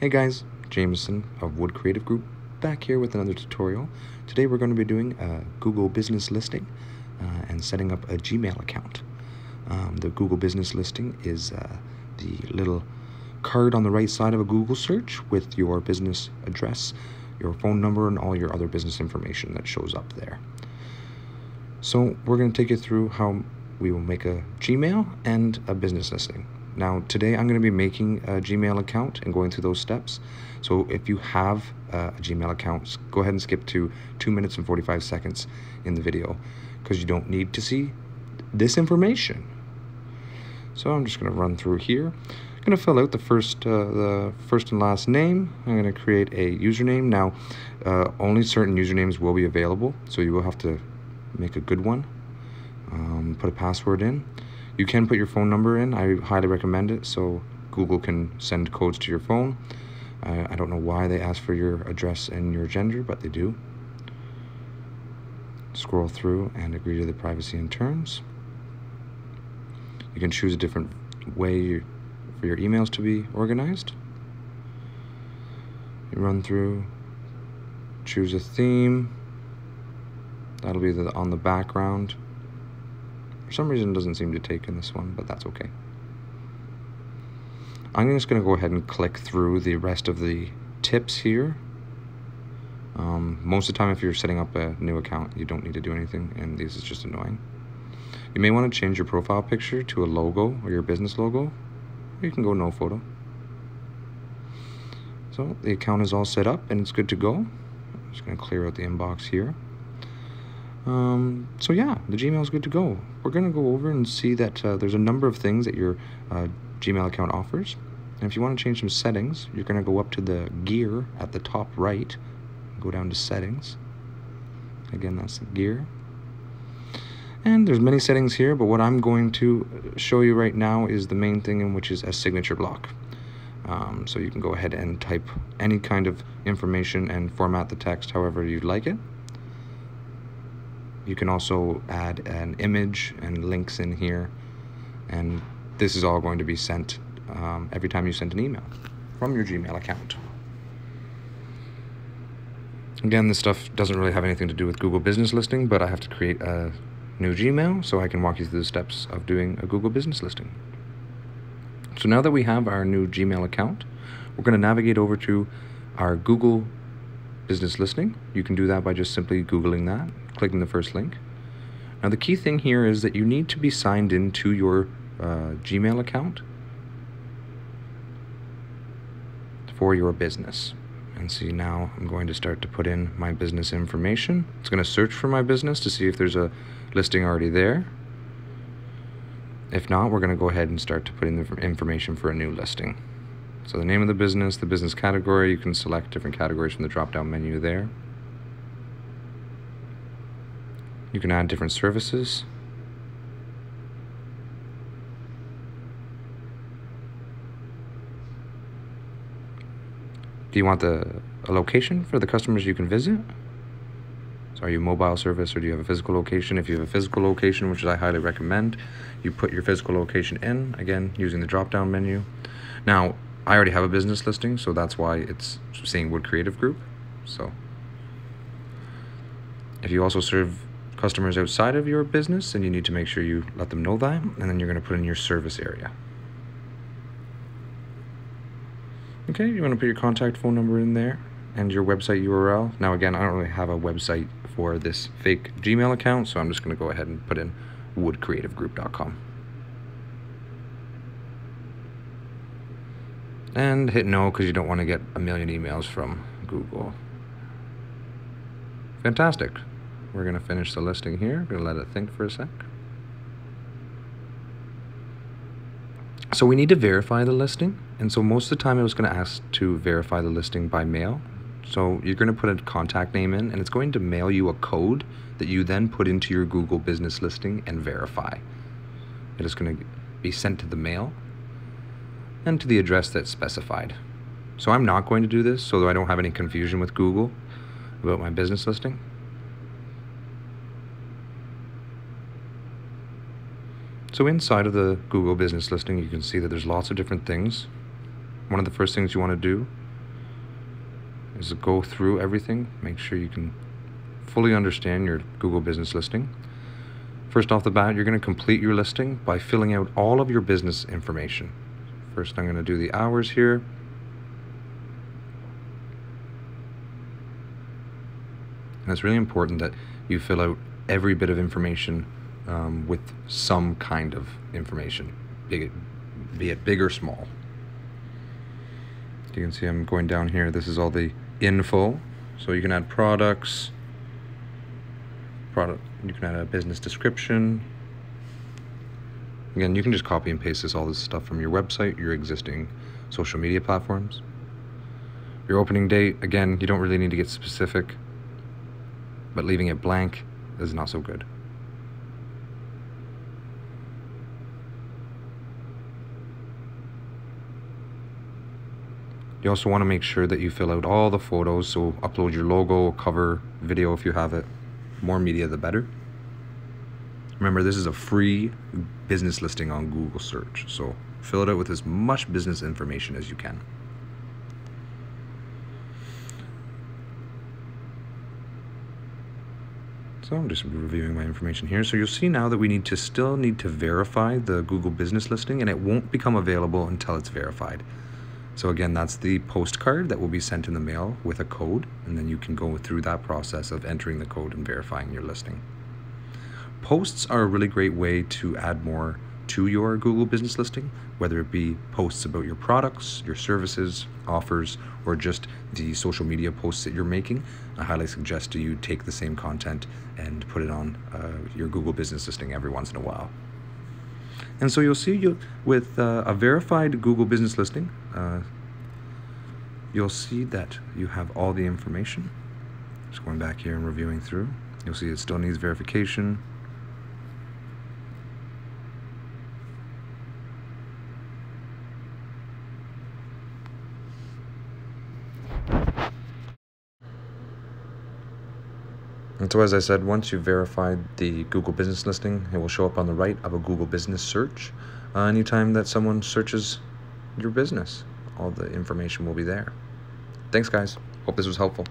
Hey guys, Jameson of Wood Creative Group back here with another tutorial. Today we're going to be doing a Google Business Listing and setting up a Gmail account. The Google Business Listing is the little card on the right side of a Google search with your business address, your phone number, and all your other business information that shows up there. So we're going to take you through how we will make a Gmail and a business listing. Now, today I'm going to be making a Gmail account and going through those steps. So if you have a Gmail account, go ahead and skip to 2 minutes and 45 seconds in the video because you don't need to see this information. So I'm just going to run through here. I'm going to fill out the first and last name. I'm going to create a username. Now, only certain usernames will be available, so you will have to make a good one. Put a password in. You can put your phone number in. I highly recommend it so Google can send codes to your phone. I don't know why they ask for your address and your gender, but they do. Scroll through and agree to the privacy and terms. You can choose a different way for your emails to be organized. You run through, choose a theme. That'll be on the background. For some reason, it doesn't seem to take in this one, but that's okay. I'm just going to go ahead and click through the rest of the tips here. Most of the time, if you're setting up a new account, you don't need to do anything, and this is just annoying. You may want to change your profile picture to a logo or your business logo, or you can go no photo. So the account is all set up, and it's good to go. I'm just going to clear out the inbox here. So yeah, the Gmail is good to go. We're going to go over and see that there's a number of things that your Gmail account offers. And if you want to change some settings, you're going to go up to the gear at the top right, go down to settings. Again, that's the gear. And there's many settings here, but what I'm going to show you right now is the main thing, in which is a signature block. So you can go ahead and type any kind of information and format the text however you'd like it. You can also add an image and links in here, and this is all going to be sent every time you send an email from your Gmail account. Again, this stuff doesn't really have anything to do with Google Business Listing, but I have to create a new Gmail so I can walk you through the steps of doing a Google Business Listing. So now that we have our new Gmail account, we're going to navigate over to our Google Business Listing. You can do that by just simply Googling that, clicking the first link. Now the key thing here is that you need to be signed into your Gmail account for your business. And see, now I'm going to start to put in my business information. It's going to search for my business to see if there's a listing already there. If not, we're going to go ahead and start to put in the information for a new listing. So the name of the business category, you can select different categories from the drop-down menu there. You can add different services. Do you want a location for the customers you can visit? So are you a mobile service, or do you have a physical location? If you have a physical location, which I highly recommend, you put your physical location in, again, using the drop-down menu. Now, I already have a business listing, so that's why it's saying Wood Creative Group. So if you also serve customers outside of your business, and you need to make sure you let them know that, and then you're going to put in your service area. Okay, you want to put your contact phone number in there and your website URL. Now again, I don't really have a website for this fake Gmail account, so I'm just going to go ahead and put in woodcreativegroup.com. And hit no, because you don't want to get a million emails from Google. Fantastic. We're going to finish the listing here. We're going to let it think for a sec. So we need to verify the listing. And so most of the time it was going to ask to verify the listing by mail. So you're going to put a contact name in, and it's going to mail you a code that you then put into your Google Business Listing and verify. It is going to be sent to the mail and to the address that's specified. So I'm not going to do this so that I don't have any confusion with Google about my business listing. So inside of the Google Business Listing, you can see that there's lots of different things. One of the first things you want to do is to go through everything, make sure you can fully understand your Google Business Listing. First off the bat, you're going to complete your listing by filling out all of your business information. First, I'm going to do the hours here. And it's really important that you fill out every bit of information with some kind of information, be it big or small. You can see I'm going down here. This is all the info. So you can add products, you can add a business description. Again, you can just copy and paste this, all this stuff from your website, your existing social media platforms. Your opening date, again, you don't really need to get specific, but leaving it blank is not so good. You also want to make sure that you fill out all the photos, so upload your logo, cover, video if you have it. More media the better. Remember, this is a free business listing on Google Search, so fill it out with as much business information as you can. So I'm just reviewing my information here. So you'll see now that we still need to verify the Google Business Listing, and it won't become available until it's verified. So again, that's the postcard that will be sent in the mail with a code, and then you can go through that process of entering the code and verifying your listing. Posts are a really great way to add more to your Google Business Listing, whether it be posts about your products, your services, offers, or just the social media posts that you're making. I highly suggest you take the same content and put it on your Google Business Listing every once in a while. And so you'll see with a verified Google Business Listing, you'll see that you have all the information. Just going back here and reviewing through, you'll see it still needs verification. And so as I said, once you've verified the Google Business Listing, it will show up on the right of a Google Business Search. Anytime that someone searches your business, all the information will be there. Thanks guys, hope this was helpful.